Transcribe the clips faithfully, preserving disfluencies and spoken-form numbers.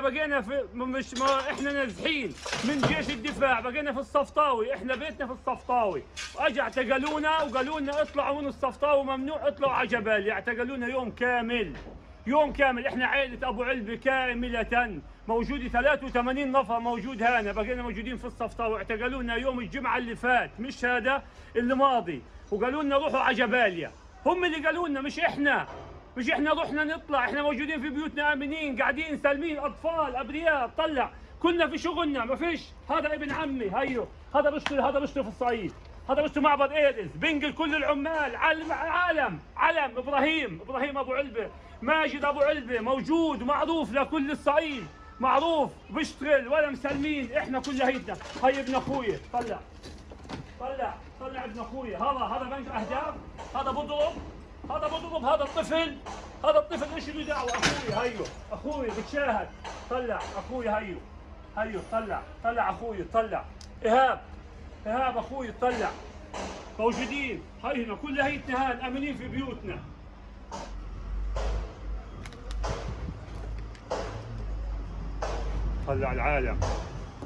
بقينا في مش ما احنا نازحين من جيش الدفاع، بقينا في الصفطاوي، احنا بيتنا في الصفطاوي، واجا اعتقلونا وقالوا لنا اطلعوا من الصفطاوي ممنوع، اطلعوا على جباليا، اعتقلونا يوم كامل، يوم كامل. احنا عائله أبوعلبة كامله موجوده ثلاثة وثمانين نفر موجود هنا، بقينا موجودين في الصفطاوي، اعتقلونا يوم الجمعه اللي فات مش هذا اللي ماضي، وقالوا لنا روحوا على جباليا، هم اللي قالوا لنا مش احنا، مش احنا رحنا نطلع، احنا موجودين في بيوتنا امنين قاعدين سالمين، اطفال ابرياء، طلع كنا في شغلنا، ما فيش. هذا ابن عمي هيو، هذا بشتغل، هذا بشتغل في الصعيد، هذا بشتغل معبر ايرز، بنقل كل العمال، علم علم علم ابراهيم، ابراهيم أبوعلبة، ماجد أبوعلبة موجود معروف لكل الصعيد، معروف بشتغل ولا مسلمين، احنا كل هيدنا. هي ابن اخويا، طلع طلع طلع ابن اخويا، هذا هذا بنك اهداف، هذا بضرب، هذا بضرب هذا الطفل، هذا الطفل ايش له دعوه؟ اخوي هيو، اخوي بتشاهد، طلع اخوي هيو، هيو طلع طلع اخوي، طلع ايهاب، ايهاب اخوي، طلع موجودين هينا كل هيتنا هان امنين في بيوتنا. طلع العالم،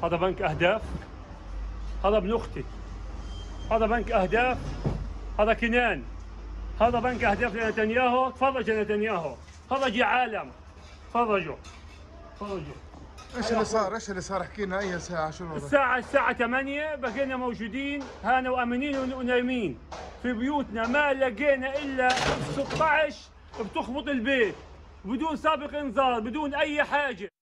هذا بنك اهداف، هذا ابن اختي، هذا بنك اهداف، هذا كنان، هذا بنك اهداف لنتنياهو، تفرج يا نتنياهو، تفرج يا عالم، تفرجوا تفرجوا. ايش اللي صار؟ ايش اللي صار؟ احكي لنا اي ساعه شنو الساعه؟ الساعه ثمانية بقينا موجودين هانا وامنين ونايمين في بيوتنا، ما لقينا الا ستة عشر بتخبط البيت بدون سابق انذار، بدون اي حاجه.